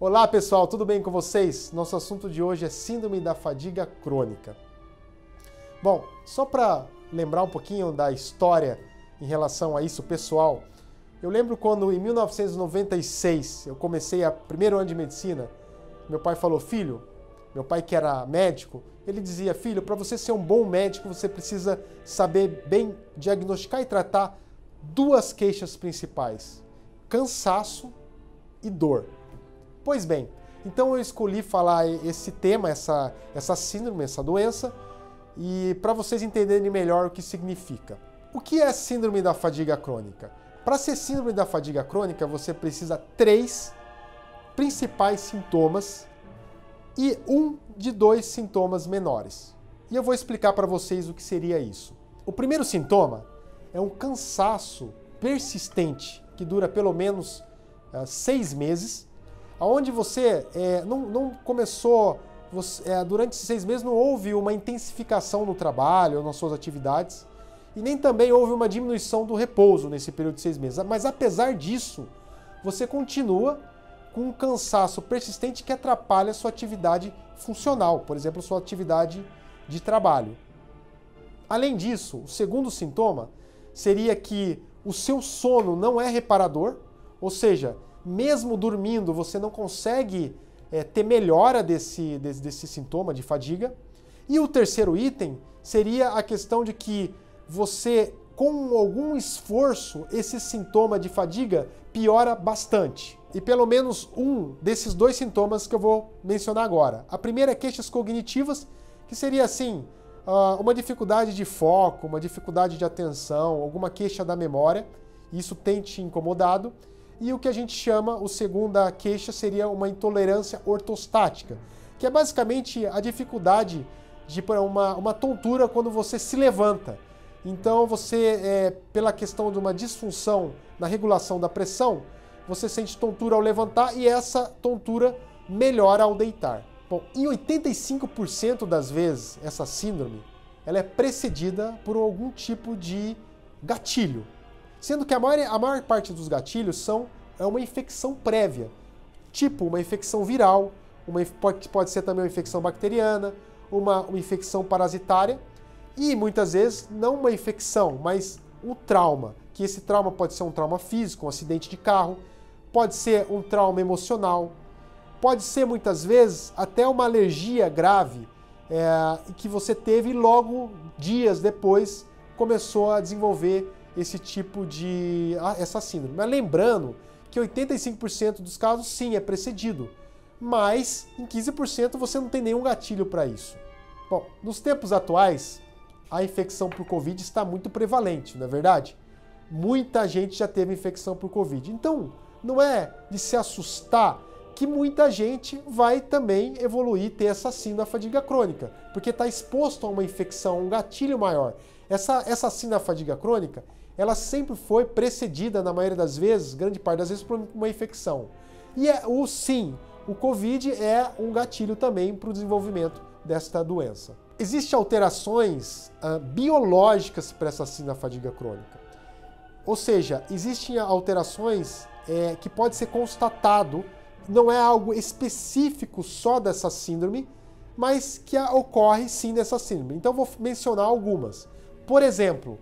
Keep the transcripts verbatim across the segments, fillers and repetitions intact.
Olá pessoal, tudo bem com vocês? Nosso assunto de hoje é Síndrome da Fadiga Crônica. Bom, só para lembrar um pouquinho da história em relação a isso pessoal, eu lembro quando em mil novecentos e noventa e seis eu comecei o primeiro ano de medicina, meu pai falou, filho, meu pai que era médico, ele dizia, filho, para você ser um bom médico você precisa saber bem diagnosticar e tratar duas queixas principais, cansaço e dor. Pois bem, então eu escolhi falar esse tema, essa, essa síndrome, essa doença, e para vocês entenderem melhor o que significa. O que é síndrome da fadiga crônica? Para ser síndrome da fadiga crônica, você precisa de três principais sintomas e um de dois sintomas menores. E eu vou explicar para vocês o que seria isso. O primeiro sintoma é um cansaço persistente, que dura pelo menos uh, seis meses, onde você é, não, não começou, você, é, durante esses seis meses não houve uma intensificação no trabalho, nas suas atividades, e nem também houve uma diminuição do repouso nesse período de seis meses. Mas apesar disso, você continua com um cansaço persistente que atrapalha a sua atividade funcional, por exemplo, sua atividade de trabalho. Além disso, o segundo sintoma seria que o seu sono não é reparador, ou seja, mesmo dormindo, você não consegue é, ter melhora desse, desse, desse sintoma de fadiga. E o terceiro item seria a questão de que você, com algum esforço, esse sintoma de fadiga piora bastante. E pelo menos um desses dois sintomas que eu vou mencionar agora. A primeira é queixas cognitivas, que seria assim, uma dificuldade de foco, uma dificuldade de atenção, alguma queixa da memória. Isso tem te incomodado. E o que a gente chama, o segunda queixa, seria uma intolerância ortostática, que é basicamente a dificuldade de uma, uma tontura quando você se levanta. Então você, é, pela questão de uma disfunção na regulação da pressão, você sente tontura ao levantar e essa tontura melhora ao deitar. Bom, em oitenta e cinco por cento das vezes, essa síndrome, ela é precedida por algum tipo de gatilho. Sendo que a maior, a maior parte dos gatilhos são é uma infecção prévia, tipo uma infecção viral, uma, pode, pode ser também uma infecção bacteriana, uma, uma infecção parasitária e, muitas vezes, não uma infecção, mas um trauma, que esse trauma pode ser um trauma físico, um acidente de carro, pode ser um trauma emocional, pode ser, muitas vezes, até uma alergia grave é, que você teve e logo, dias depois, começou a desenvolver esse tipo de... essa síndrome. Mas lembrando que oitenta e cinco por cento dos casos, sim, é precedido, mas em quinze por cento você não tem nenhum gatilho para isso. Bom, nos tempos atuais, a infecção por Covid está muito prevalente, não é verdade? Muita gente já teve infecção por Covid. Então, não é de se assustar que muita gente vai também evoluir, ter essa síndrome da fadiga crônica, porque está exposto a uma infecção, a um gatilho maior. Essa, essa síndrome da fadiga crônica, ela sempre foi precedida, na maioria das vezes, grande parte das vezes, por uma infecção. E é, o sim, o Covid é um gatilho também para o desenvolvimento desta doença. Existem alterações ah, biológicas para essa síndrome da fadiga crônica. Ou seja, existem alterações é, que pode ser constatado, não é algo específico só dessa síndrome, mas que a, ocorre sim nessa síndrome. Então vou mencionar algumas. Por exemplo,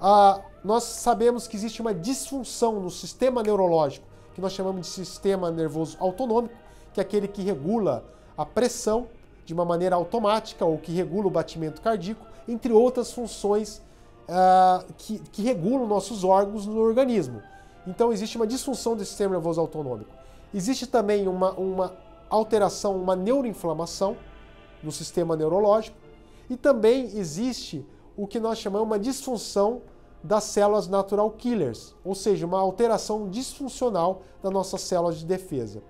ah, nós sabemos que existe uma disfunção no sistema neurológico, que nós chamamos de sistema nervoso autonômico, que é aquele que regula a pressão de uma maneira automática ou que regula o batimento cardíaco, entre outras funções ah, que, que regulam nossos órgãos no organismo. Então existe uma disfunção do sistema nervoso autonômico. Existe também uma, uma alteração, uma neuroinflamação no sistema neurológico e também existe o que nós chamamos uma disfunção das células natural killers, ou seja, uma alteração disfuncional das nossas células de defesa.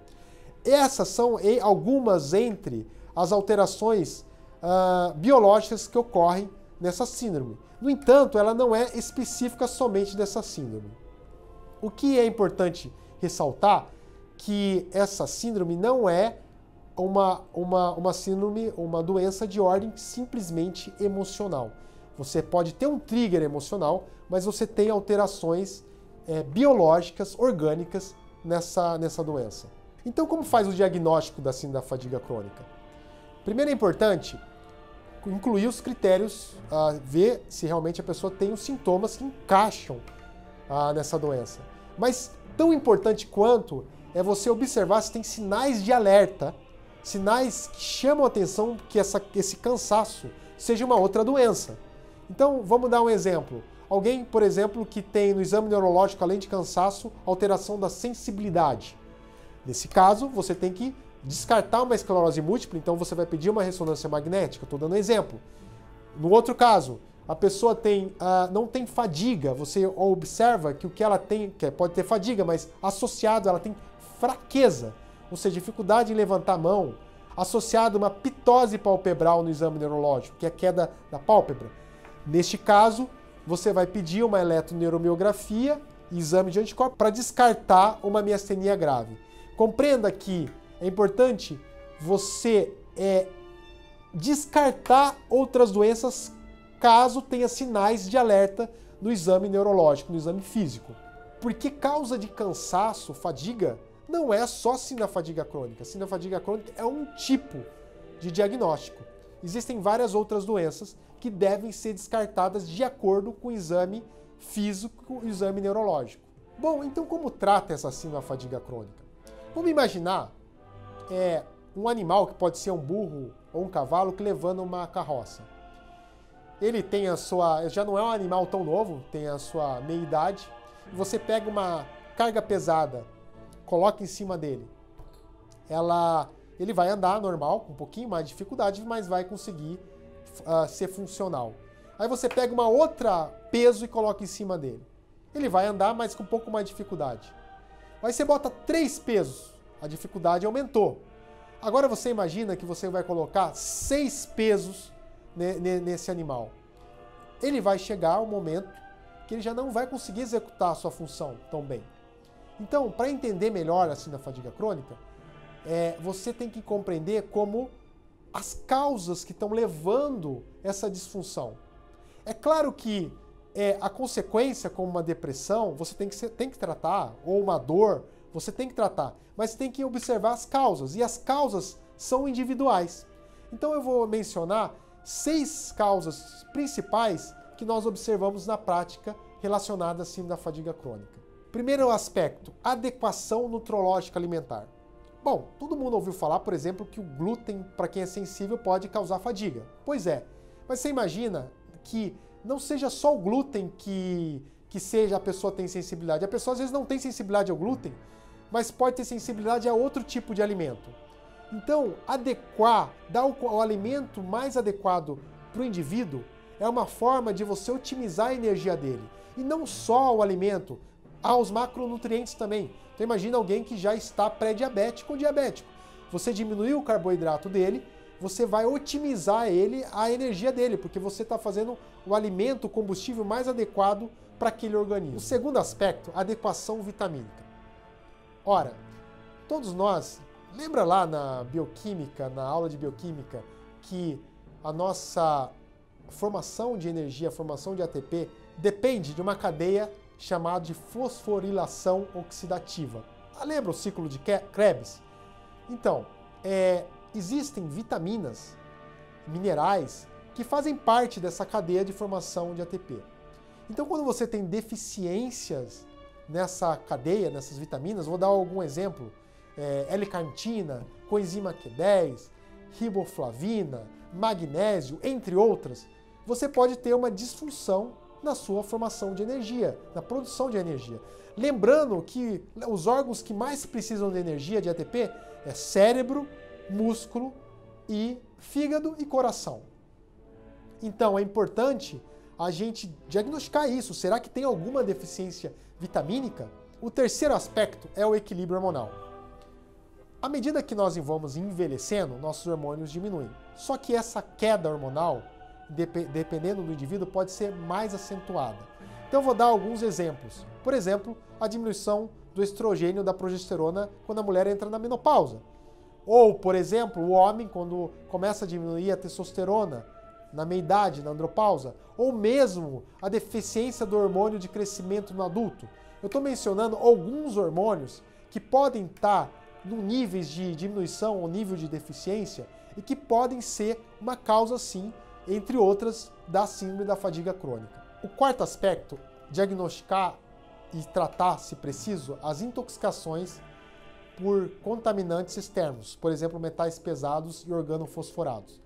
Essas são algumas entre as alterações uh, biológicas que ocorrem nessa síndrome. No entanto, ela não é específica somente dessa síndrome. O que é importante ressaltar que essa síndrome não é uma, uma, uma síndrome, uma doença de ordem simplesmente emocional. Você pode ter um trigger emocional, mas você tem alterações é, biológicas, orgânicas nessa, nessa doença. Então, como faz o diagnóstico da síndrome da fadiga crônica? Primeiro é importante incluir os critérios, uh, ver se realmente a pessoa tem os sintomas que encaixam uh, nessa doença. Mas tão importante quanto é você observar se tem sinais de alerta, sinais que chamam a atenção que essa, esse cansaço seja uma outra doença. Então, vamos dar um exemplo. Alguém, por exemplo, que tem no exame neurológico, além de cansaço, alteração da sensibilidade. Nesse caso, você tem que descartar uma esclerose múltipla, então você vai pedir uma ressonância magnética, estou dando um exemplo. No outro caso, a pessoa tem, uh, não tem fadiga, você observa que o que ela tem, que pode ter fadiga, mas associado ela tem fraqueza, ou seja, dificuldade em levantar a mão, associado a uma pitose palpebral no exame neurológico, que é a queda da pálpebra. Neste caso, você vai pedir uma eletroneuromiografia e exame de anticorpos para descartar uma miastenia grave. Compreenda que é importante você é, descartar outras doenças caso tenha sinais de alerta no exame neurológico, no exame físico. Porque causa de cansaço, fadiga, não é só síndrome da fadiga crônica. Síndrome da fadiga crônica é um tipo de diagnóstico. Existem várias outras doenças que devem ser descartadas de acordo com o exame físico e o exame neurológico. Bom, então como trata essa síndrome da fadiga crônica? Vamos imaginar é, um animal, que pode ser um burro ou um cavalo, que levando uma carroça. Ele tem a sua... já não é um animal tão novo, tem a sua meia-idade. Você pega uma carga pesada, coloca em cima dele. Ela... Ele vai andar normal, com um pouquinho mais de dificuldade, mas vai conseguir uh, ser funcional. Aí você pega uma outra peso e coloca em cima dele. Ele vai andar, mas com um pouco mais de dificuldade. Aí você bota três pesos, a dificuldade aumentou. Agora você imagina que você vai colocar seis pesos nesse animal. Ele vai chegar um momento que ele já não vai conseguir executar a sua função tão bem. Então, para entender melhor a síndrome da fadiga crônica, É, você tem que compreender como as causas que estão levando essa disfunção. É claro que é, a consequência, como uma depressão, você tem que, ser, tem que tratar, ou uma dor, você tem que tratar, mas tem que observar as causas, e as causas são individuais. Então eu vou mencionar seis causas principais que nós observamos na prática relacionada à síndrome da fadiga crônica. Primeiro aspecto, adequação nutrológica alimentar. Bom, todo mundo ouviu falar, por exemplo, que o glúten, para quem é sensível, pode causar fadiga. Pois é, mas você imagina que não seja só o glúten que, que seja a pessoa tem sensibilidade. A pessoa às vezes não tem sensibilidade ao glúten, mas pode ter sensibilidade a outro tipo de alimento. Então, adequar, dar o, o alimento mais adequado para o indivíduo é uma forma de você otimizar a energia dele. E não só o alimento, aos macronutrientes também. Então imagina alguém que já está pré-diabético ou diabético. Você diminuiu o carboidrato dele, você vai otimizar ele, a energia dele, porque você está fazendo o alimento, o combustível mais adequado para aquele organismo. O segundo aspecto, adequação vitamínica. Ora, todos nós, lembra lá na bioquímica, na aula de bioquímica, que a nossa formação de energia, a formação de A T P, depende de uma cadeia chamado de fosforilação oxidativa. Ah, lembra o ciclo de Krebs? Então, é, existem vitaminas, minerais, que fazem parte dessa cadeia de formação de A T P. Então, quando você tem deficiências nessa cadeia, nessas vitaminas, vou dar algum exemplo, é, L-carnitina, coenzima Q dez, riboflavina, magnésio, entre outras, você pode ter uma disfunção na sua formação de energia, na produção de energia. Lembrando que os órgãos que mais precisam de energia, de A T P, é cérebro, músculo e fígado e coração. Então é importante a gente diagnosticar isso. Será que tem alguma deficiência vitamínica? O terceiro aspecto é o equilíbrio hormonal. À medida que nós vamos envelhecendo, nossos hormônios diminuem. Só que essa queda hormonal, dependendo do indivíduo, pode ser mais acentuada. Então eu vou dar alguns exemplos. Por exemplo, a diminuição do estrogênio, da progesterona, quando a mulher entra na menopausa. Ou, por exemplo, o homem, quando começa a diminuir a testosterona na meia-idade, na andropausa. Ou mesmo a deficiência do hormônio de crescimento no adulto. Eu estou mencionando alguns hormônios que podem estar níveis de diminuição ou nível de deficiência e que podem ser uma causa, sim, entre outras, da síndrome da fadiga crônica. O quarto aspecto, diagnosticar e tratar, se preciso, as intoxicações por contaminantes externos, por exemplo, metais pesados e organofosforados.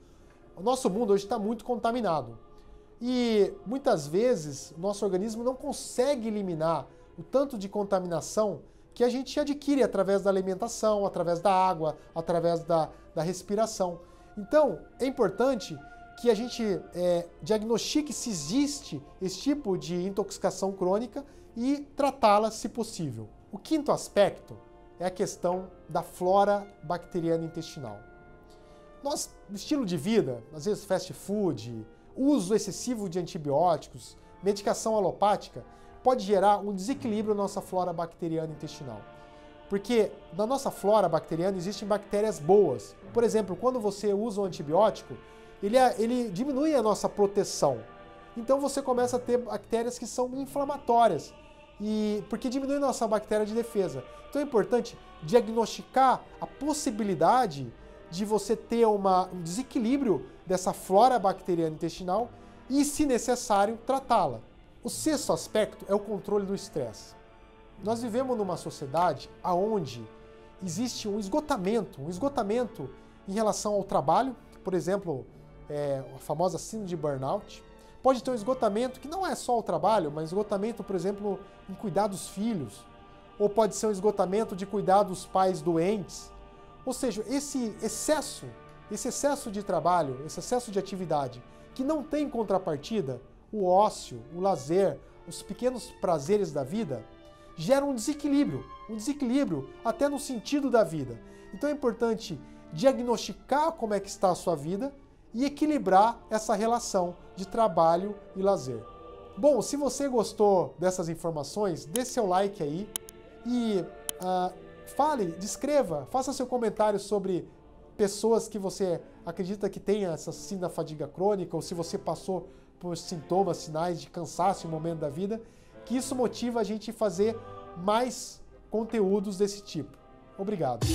O nosso mundo hoje está muito contaminado e muitas vezes o nosso organismo não consegue eliminar o tanto de contaminação que a gente adquire através da alimentação, através da água, através da, da respiração. Então, é importante que a gente é, diagnostique se existe esse tipo de intoxicação crônica e tratá-la se possível. O quinto aspecto é a questão da flora bacteriana intestinal. Nosso estilo de vida, às vezes fast food, uso excessivo de antibióticos, medicação alopática, pode gerar um desequilíbrio na nossa flora bacteriana intestinal. Porque na nossa flora bacteriana existem bactérias boas. Por exemplo, quando você usa um antibiótico, ele, ele diminui a nossa proteção. Então você começa a ter bactérias que são inflamatórias, e porque diminui a nossa bactéria de defesa. Então é importante diagnosticar a possibilidade de você ter uma, um desequilíbrio dessa flora bacteriana intestinal e, se necessário, tratá-la. O sexto aspecto é o controle do estresse. Nós vivemos numa sociedade onde existe um esgotamento, um esgotamento em relação ao trabalho, por exemplo, é, a famosa síndrome de burnout. Pode ter um esgotamento que não é só o trabalho, mas esgotamento, por exemplo, em cuidar dos filhos. Ou pode ser um esgotamento de cuidar dos pais doentes. Ou seja, esse excesso, esse excesso de trabalho, esse excesso de atividade, que não tem contrapartida, o ócio, o lazer, os pequenos prazeres da vida, gera um desequilíbrio, um desequilíbrio até no sentido da vida. Então é importante diagnosticar como é que está a sua vida e equilibrar essa relação de trabalho e lazer. Bom, se você gostou dessas informações, dê seu like aí e uh, fale, descreva, faça seu comentário sobre pessoas que você acredita que tenha essa síndrome da fadiga crônica ou se você passou por sintomas, sinais de cansaço em um momento da vida, que isso motiva a gente a fazer mais conteúdos desse tipo. Obrigado.